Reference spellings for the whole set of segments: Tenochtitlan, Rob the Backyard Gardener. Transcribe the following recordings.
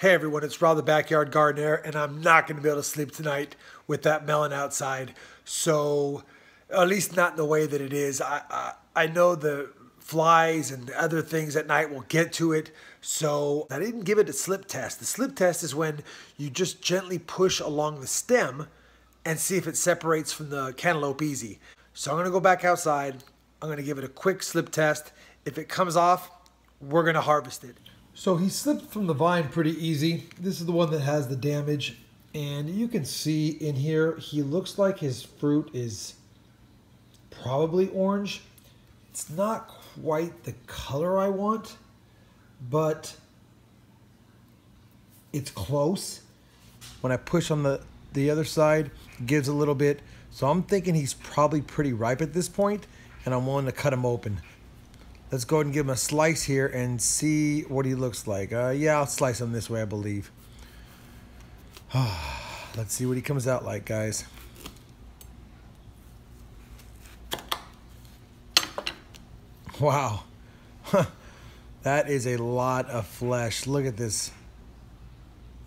Hey everyone, it's Rob the Backyard Gardener, and I'm not going to be able to sleep tonight with that melon outside. So, at least not in the way that it is. I know the flies and other things at night will get to it, so I didn't give it a slip test. The slip test is when you just gently push along the stem and see if it separates from the cantaloupe easy. So I'm going to go back outside, I'm going to give it a quick slip test. If it comes off, we're going to harvest it. So he slipped from the vine pretty easy. This is the one that has the damage. And you can see in here, he looks like his fruit is probably orange. It's not quite the color I want, but it's close. When I push on the other side, it gives a little bit. So I'm thinking he's probably pretty ripe at this point, and I'm willing to cut him open. Let's go ahead and give him a slice here and see what he looks like. Yeah, I'll slice him this way, I believe. Let's see what he comes out like, guys. Wow. That is a lot of flesh. Look at this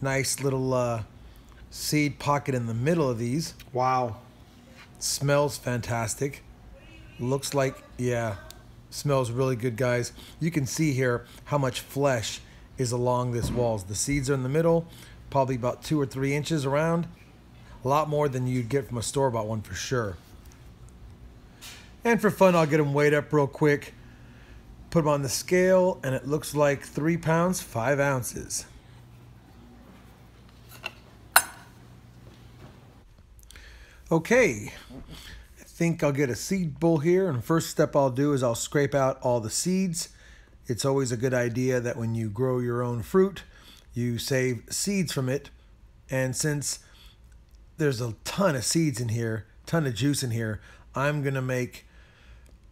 nice little seed pocket in the middle of these. Wow. Smells fantastic. Looks like, yeah. Smells really good, guys. You can see here how much flesh is along this walls. The seeds are in the middle, probably about 2 or 3 inches around. A lot more than you'd get from a store-bought one for sure. And for fun, I'll get them weighed up real quick. Put them on the scale, and it looks like 3 pounds, 5 ounces. Okay. I think I'll get a seed bowl here, and first step I'll do is I'll scrape out all the seeds. It's always a good idea that when you grow your own fruit, you save seeds from it. And since there's a ton of seeds in here, ton of juice in here, I'm gonna make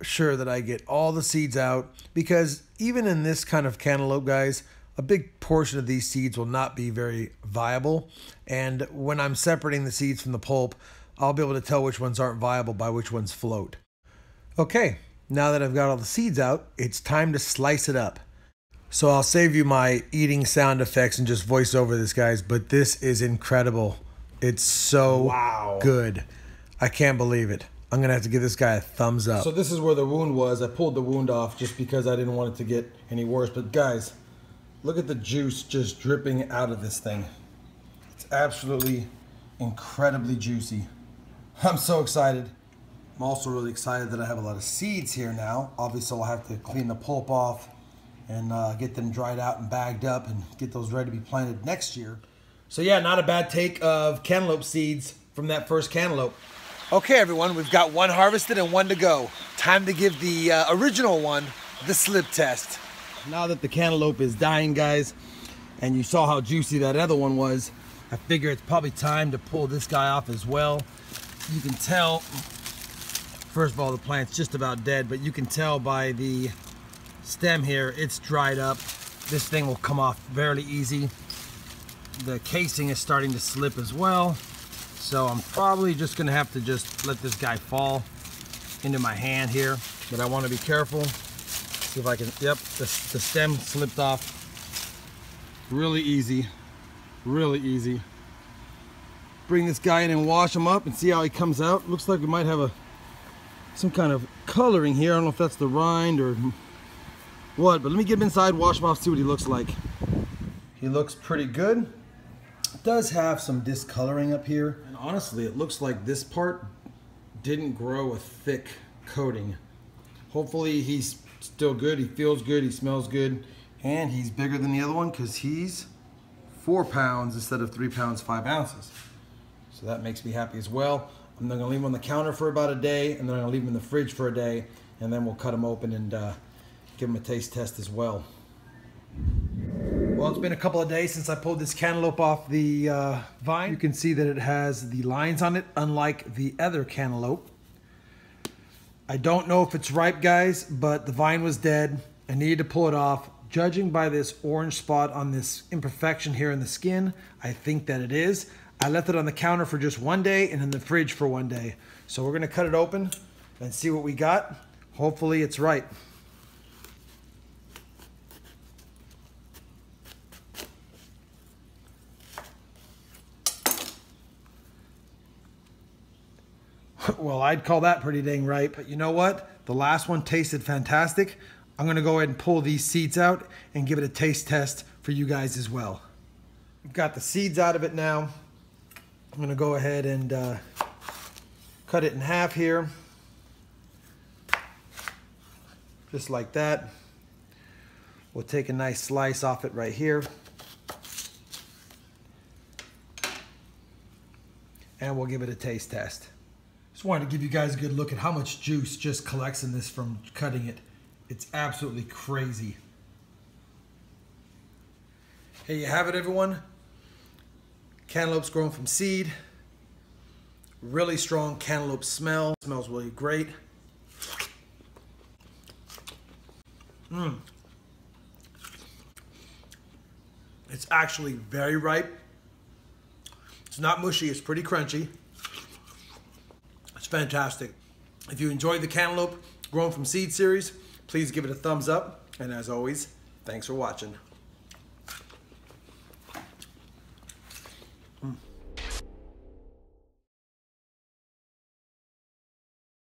sure that I get all the seeds out, because even in this kind of cantaloupe, guys, a big portion of these seeds will not be very viable. And when I'm separating the seeds from the pulp, I'll be able to tell which ones aren't viable by which ones float. Okay, now that I've got all the seeds out, it's time to slice it up. So I'll save you my eating sound effects and just voice over this, guys, but this is incredible. It's so good. I can't believe it. I'm gonna have to give this guy a thumbs up. So this is where the wound was. I pulled the wound off just because I didn't want it to get any worse, but guys, look at the juice just dripping out of this thing. It's absolutely incredibly juicy. I'm so excited. I'm also really excited that I have a lot of seeds here now. Obviously, I'll have to clean the pulp off and get them dried out and bagged up and get those ready to be planted next year. So yeah, not a bad take of cantaloupe seeds from that first cantaloupe. Okay, everyone, we've got one harvested and one to go. Time to give the original one the slip test. Now that the cantaloupe is dying, guys, and you saw how juicy that other one was, I figure it's probably time to pull this guy off as well. You can tell, first of all, the plant's just about dead, but you can tell by the stem here, it's dried up. This thing will come off fairly easy. The casing is starting to slip as well. So I'm probably just gonna have to just let this guy fall into my hand here, but I wanna be careful. See if I can, yep, the stem slipped off. Really easy, really easy. Bring this guy in and wash him up and see how he comes out. Looks like we might have some kind of coloring here. I don't know if that's the rind or what, but let me get him inside, wash him off, see what he looks like. He looks pretty good. It does have some discoloring up here. And honestly, it looks like this part didn't grow a thick coating. Hopefully he's still good, he feels good, he smells good, and he's bigger than the other one because he's 4 pounds instead of 3 pounds, 5 ounces. So that makes me happy as well. I'm gonna leave them on the counter for about a day, and then I'm gonna leave them in the fridge for a day, and then we'll cut them open and give them a taste test as well. Well, it's been a couple of days since I pulled this cantaloupe off the vine. You can see that it has the lines on it, unlike the other cantaloupe. I don't know if it's ripe, guys, but the vine was dead. I needed to pull it off. Judging by this orange spot on this imperfection here in the skin, I think that it is. I left it on the counter for just one day and in the fridge for one day. So we're gonna cut it open and see what we got. Hopefully it's ripe. well, I'd call that pretty dang ripe. But you know what? The last one tasted fantastic. I'm gonna go ahead and pull these seeds out and give it a taste test for you guys as well. I've got the seeds out of it now. I'm gonna go ahead and cut it in half here. Just like that. We'll take a nice slice off it right here. And we'll give it a taste test. Just wanted to give you guys a good look at how much juice just collects in this from cutting it. It's absolutely crazy. Here you have it, everyone. Cantaloupe's grown from seed. Really strong cantaloupe smell. Smells really great. It's actually very ripe. It's not mushy, it's pretty crunchy. It's fantastic. If you enjoyed the Cantaloupe Grown From Seed series, please give it a thumbs up. And as always, thanks for watching.